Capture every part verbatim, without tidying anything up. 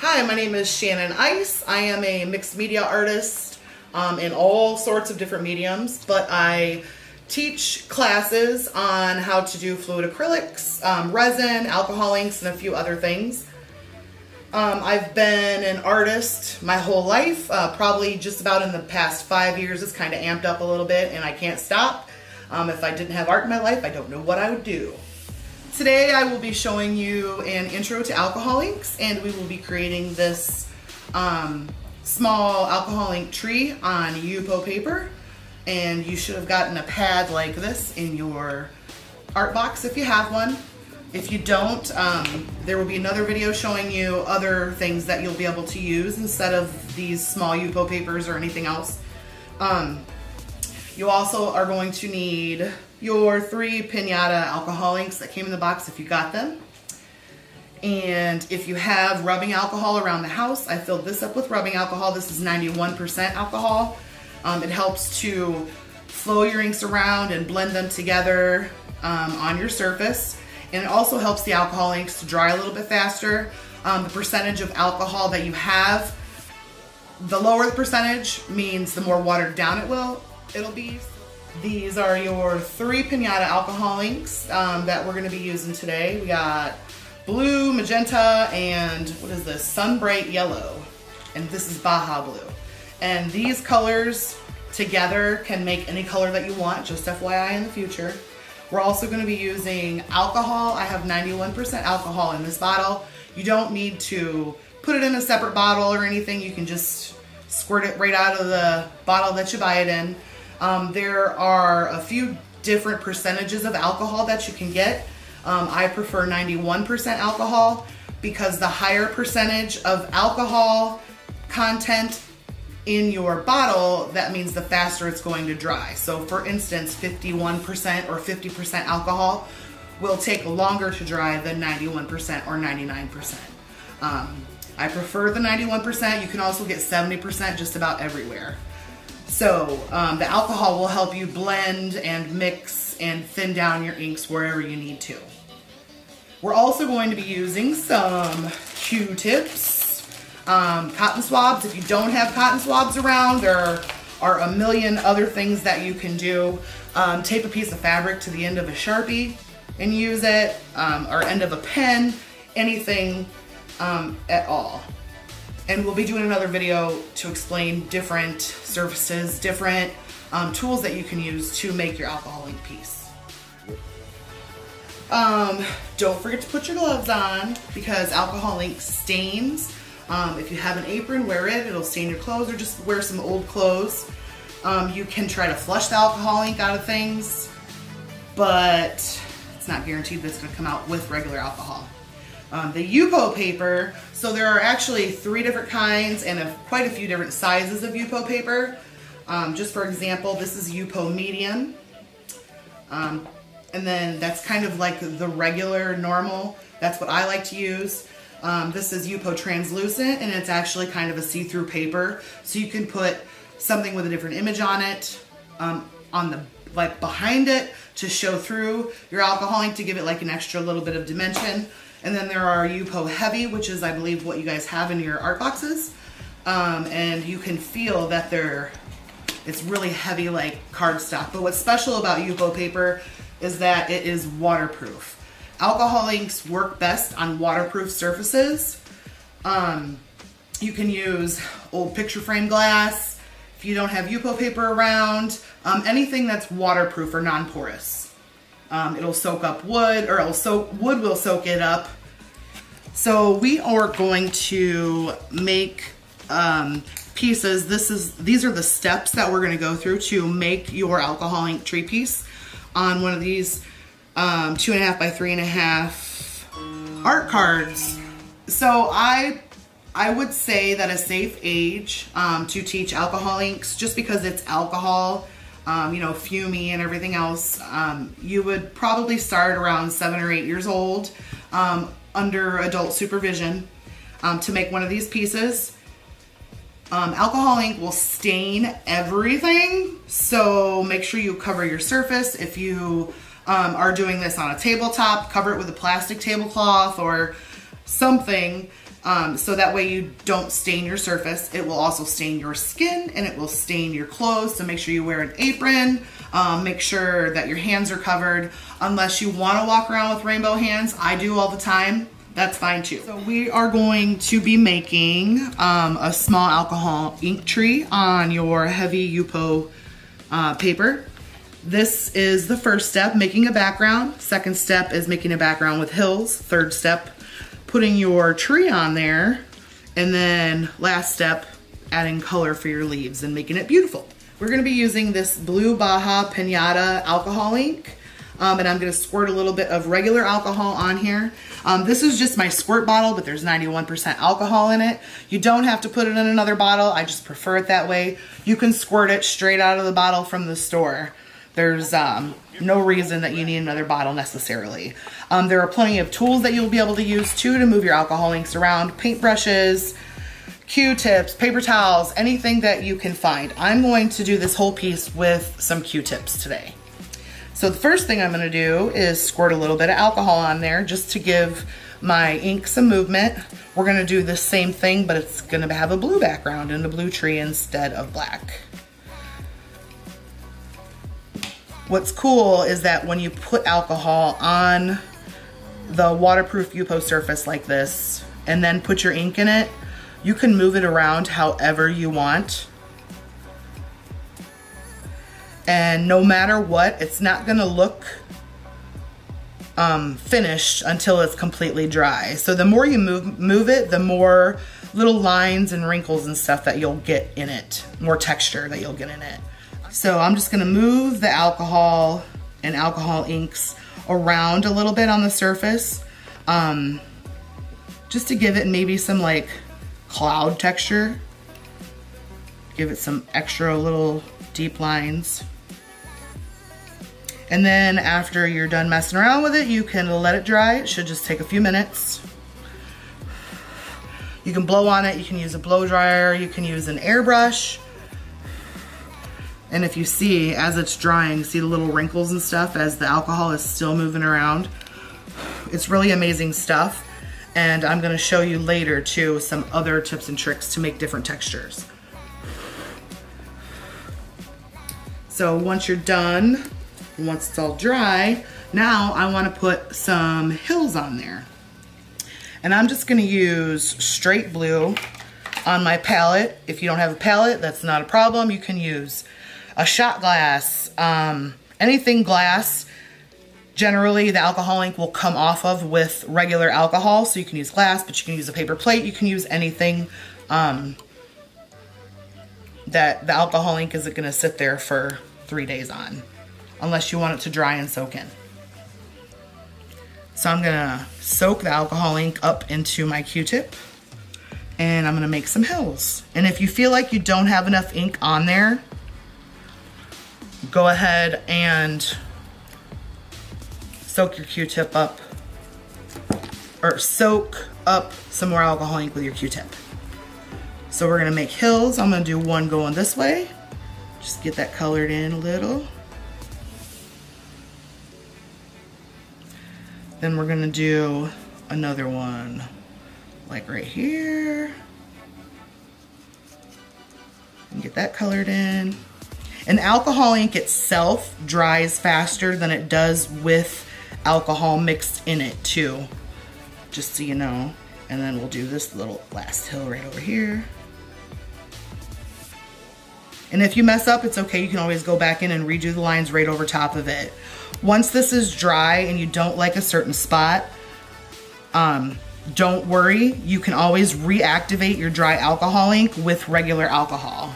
Hi, my name is Shannon Eis. I am a mixed media artist um, in all sorts of different mediums, but I teach classes on how to do fluid acrylics, um, resin, alcohol inks, and a few other things. Um, I've been an artist my whole life, uh, probably just about in the past five years. It's kind of amped up a little bit and I can't stop. Um, if I didn't have art in my life, I don't know what I would do. Today I will be showing you an intro to alcohol inks, and we will be creating this um, small alcohol ink tree on Yupo paper. And you should have gotten a pad like this in your art box if you have one. If you don't, um, there will be another video showing you other things that you'll be able to use instead of these small Yupo papers or anything else. Um, you also are going to need your three Piñata alcohol inks that came in the box if you got them. And if you have rubbing alcohol around the house, I filled this up with rubbing alcohol. This is ninety-one percent alcohol. Um, it helps to flow your inks around and blend them together um, on your surface. And it also helps the alcohol inks to dry a little bit faster. Um, the percentage of alcohol that you have, the lower the percentage means the more watered down it will, it'll be. These are your three Piñata alcohol inks um, that we're gonna be using today. We got blue, magenta, and what is this? Sunbright Yellow. And this is Baja Blue. And these colors together can make any color that you want, just F Y I in the future. We're also going to be using alcohol. I have ninety-one percent alcohol in this bottle. You don't need to put it in a separate bottle or anything. You can just squirt it right out of the bottle that you buy it in. Um, there are a few different percentages of alcohol that you can get. Um, I prefer ninety-one percent alcohol because the higher percentage of alcohol content in your bottle, that means the faster it's going to dry. So for instance, fifty-one percent or fifty percent alcohol will take longer to dry than ninety-one percent or ninety-nine percent. Um, I prefer the ninety-one percent. You can also get seventy percent just about everywhere. So um, the alcohol will help you blend and mix and thin down your inks wherever you need to. We're also going to be using some Q-tips. Um, cotton swabs. If you don't have cotton swabs around, there are a million other things that you can do. Um, tape a piece of fabric to the end of a Sharpie and use it, um, or end of a pen, anything um, at all. And we'll be doing another video to explain different surfaces, different um, tools that you can use to make your alcohol ink piece. Um, don't forget to put your gloves on because alcohol ink stains. Um, if you have an apron, wear it, it'll stain your clothes, or just wear some old clothes. Um, you can try to flush the alcohol ink out of things, but it's not guaranteed that's going to come out with regular alcohol. Um, the Yupo paper, so there are actually three different kinds and a, quite a few different sizes of Yupo paper. Um, just for example, this is Yupo medium. Um, and then that's kind of like the regular normal. That's what I like to use. Um, this is Yupo translucent, and it's actually kind of a see-through paper, so you can put something with a different image on it, um, on the like behind it to show through your alcohol ink to give it like an extra little bit of dimension. And then there are Yupo heavy, which is I believe what you guys have in your art boxes, um, and you can feel that they're it's really heavy like cardstock. But what's special about Yupo paper is that it is waterproof. Alcohol inks work best on waterproof surfaces. Um, you can use old picture frame glass, if you don't have Yupo paper around, um, anything that's waterproof or non-porous. Um, it'll soak up wood, or it'll soak, wood will soak it up. So we are going to make um, pieces. This is, these are the steps that we're gonna go through to make your alcohol ink tree piece on one of these Um, two and a half by three and a half art cards. So I I would say that a safe age um, to teach alcohol inks, just because it's alcohol, um, you know, fumey and everything else, um, you would probably start around seven or eight years old um, under adult supervision um, to make one of these pieces. Um, alcohol ink will stain everything, so make sure you cover your surface. If you Um, are doing this on a tabletop, cover it with a plastic tablecloth or something Um, so that way you don't stain your surface. It will also stain your skin and it will stain your clothes. So make sure you wear an apron. Um, make sure that your hands are covered. Unless you want to walk around with rainbow hands, I do all the time. That's fine too. So we are going to be making um, a small alcohol ink tree on your heavy Yupo uh, paper. This is the first step, making a background. Second step is making a background with hills. Third step, putting your tree on there. And then last step, adding color for your leaves and making it beautiful. We're gonna be using this blue Baja Piñata alcohol ink. Um, and I'm gonna squirt a little bit of regular alcohol on here. Um, this is just my squirt bottle, but there's ninety-one percent alcohol in it. You don't have to put it in another bottle. I just prefer it that way. You can squirt it straight out of the bottle from the store. There's um, no reason that you need another bottle necessarily. Um, there are plenty of tools that you'll be able to use too to move your alcohol inks around, paintbrushes, Q-tips, paper towels, anything that you can find. I'm going to do this whole piece with some Q-tips today. So the first thing I'm gonna do is squirt a little bit of alcohol on there just to give my ink some movement. We're gonna do the same thing, but it's gonna have a blue background and a blue tree instead of black. What's cool is that when you put alcohol on the waterproof Yupo surface like this and then put your ink in it, you can move it around however you want. And no matter what, it's not gonna look um, finished until it's completely dry. So the more you move, move it, the more little lines and wrinkles and stuff that you'll get in it, more texture that you'll get in it. So I'm just gonna move the alcohol and alcohol inks around a little bit on the surface, um, just to give it maybe some like cloud texture, give it some extra little deep lines. And then after you're done messing around with it, you can let it dry. It should just take a few minutes. You can blow on it, you can use a blow dryer, you can use an airbrush. And if you see, as it's drying, see the little wrinkles and stuff as the alcohol is still moving around. It's really amazing stuff. And I'm gonna show you later too some other tips and tricks to make different textures. So once you're done, once it's all dry, now I wanna put some hills on there. And I'm just gonna use straight blue on my palette. If you don't have a palette, that's not a problem. You can use a shot glass, um, anything glass. Generally, the alcohol ink will come off of with regular alcohol. So you can use glass, but you can use a paper plate. You can use anything um, that the alcohol ink isn't gonna sit there for three days on, unless you want it to dry and soak in. So I'm gonna soak the alcohol ink up into my Q-tip and I'm gonna make some hills. And if you feel like you don't have enough ink on there, go ahead and soak your Q-tip up, or soak up some more alcohol ink with your Q-tip. So we're gonna make hills. I'm gonna do one going this way. Just get that colored in a little. Then we're gonna do another one, like right here. And get that colored in. And alcohol ink itself dries faster than it does with alcohol mixed in it too, just so you know. And then we'll do this little last hill right over here. And if you mess up, it's okay. You can always go back in and redo the lines right over top of it. Once this is dry and you don't like a certain spot, um, don't worry. You can always reactivate your dry alcohol ink with regular alcohol.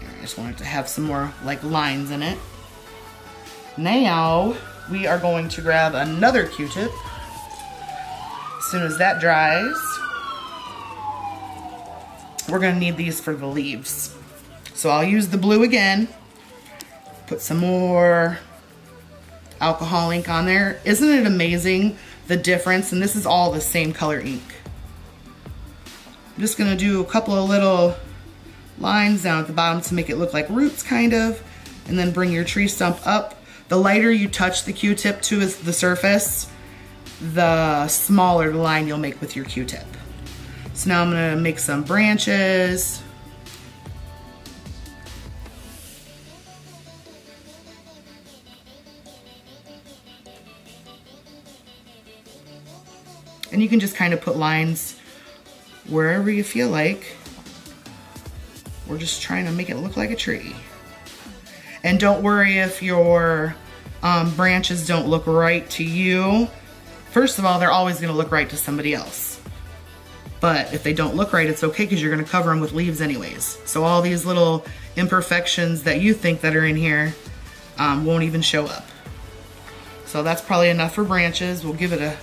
I just wanted to have some more like lines in it. Now we are going to grab another Q-tip. As soon as that dries, we're gonna need these for the leaves. So I'll use the blue again, put some more alcohol ink on there. Isn't it amazing, the difference? And this is all the same color ink. I'm just gonna do a couple of little lines down at the bottom to make it look like roots kind of, and then bring your tree stump up. The lighter you touch the Q-tip to the surface, the smaller line you'll make with your Q-tip. So now I'm gonna make some branches. And you can just kind of put lines wherever you feel like. We're just trying to make it look like a tree. And don't worry if your um, branches don't look right to you. First of all, they're always gonna look right to somebody else. But if they don't look right, it's okay because you're gonna cover them with leaves anyways. So all these little imperfections that you think that are in here um, won't even show up. So that's probably enough for branches. We'll give it a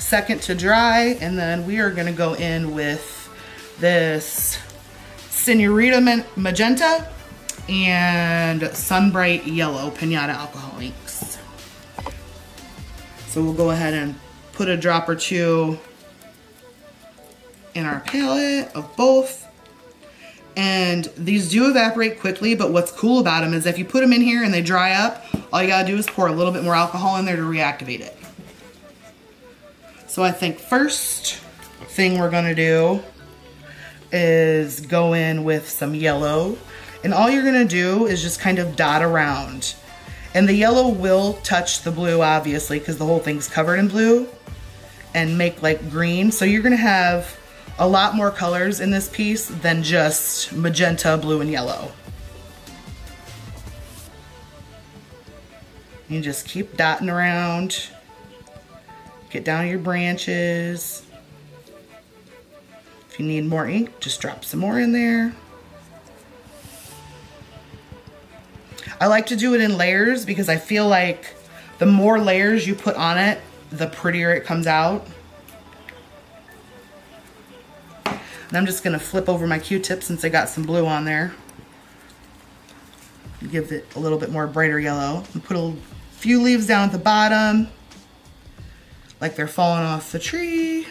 second to dry, and then we are gonna go in with this Senorita Magenta and Sunbright Yellow Piñata alcohol inks. So we'll go ahead and put a drop or two in our palette of both. And these do evaporate quickly, but what's cool about them is if you put them in here and they dry up, all you gotta do is pour a little bit more alcohol in there to reactivate it. So I think first thing we're gonna do is go in with some yellow, and all you're gonna do is just kind of dot around. And the yellow will touch the blue, obviously, because the whole thing's covered in blue, and make like green. So you're gonna have a lot more colors in this piece than just magenta, blue, and yellow. You just keep dotting around. Get down to your branches. If you need more ink, just drop some more in there. I like to do it in layers because I feel like the more layers you put on it, the prettier it comes out. And I'm just gonna flip over my Q-tip since I got some blue on there. Give it a little bit more brighter yellow. And put a few leaves down at the bottom, like they're falling off the tree.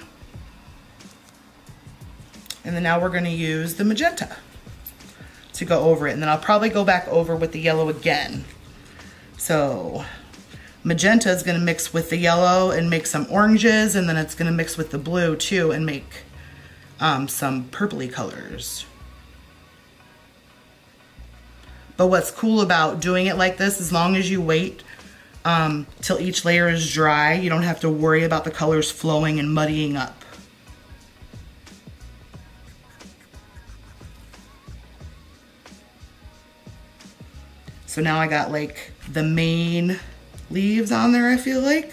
And then now we're gonna use the magenta to go over it. And then I'll probably go back over with the yellow again. So magenta is gonna mix with the yellow and make some oranges, and then it's gonna mix with the blue too and make um, some purpley colors. But what's cool about doing it like this, as long as you wait Um, till each layer is dry, you don't have to worry about the colors flowing and muddying up. So now I got like the main leaves on there, I feel like.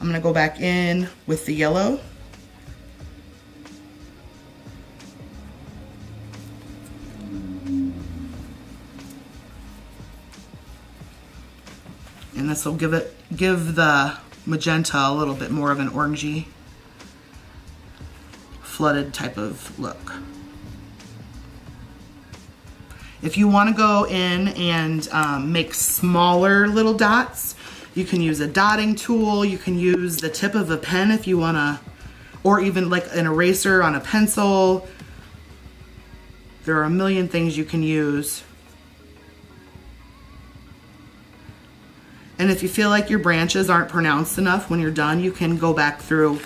I'm gonna go back in with the yellow. And this will give it, give the magenta a little bit more of an orangey, flooded type of look. If you want to go in and um, make smaller little dots, you can use a dotting tool. You can use the tip of a pen if you want to, or even like an eraser on a pencil. There are a million things you can use. And if you feel like your branches aren't pronounced enough when you're done, you can go back through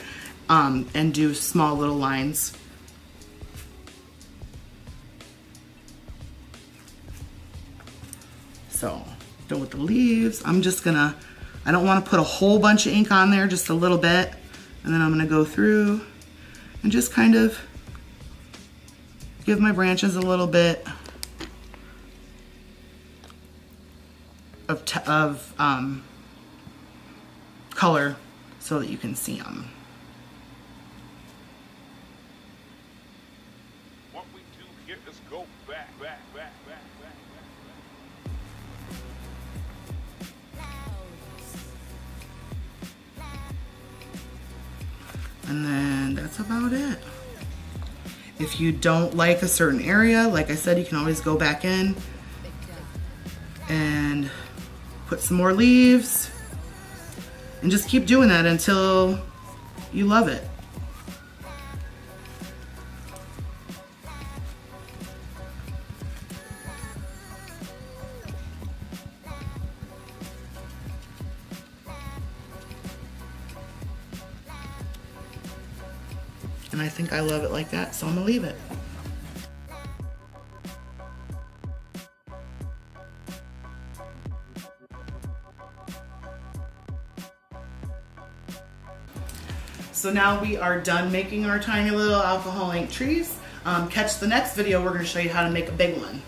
um, and do small little lines. So, done with the leaves. I'm just gonna, I don't wanna put a whole bunch of ink on there, just a little bit. And then I'm gonna go through and just kind of give my branches a little bit of, t of um, color so that you can see them. What we do here is go back, back, back, back, back, back. And then that's about it. If you don't like a certain area, like I said, you can always go back in and put some more leaves, and just keep doing that until you love it. and I think I love it like that, so I'm gonna leave it. So now we are done making our tiny little alcohol ink trees. Um, catch the next video, we're gonna show you how to make a big one.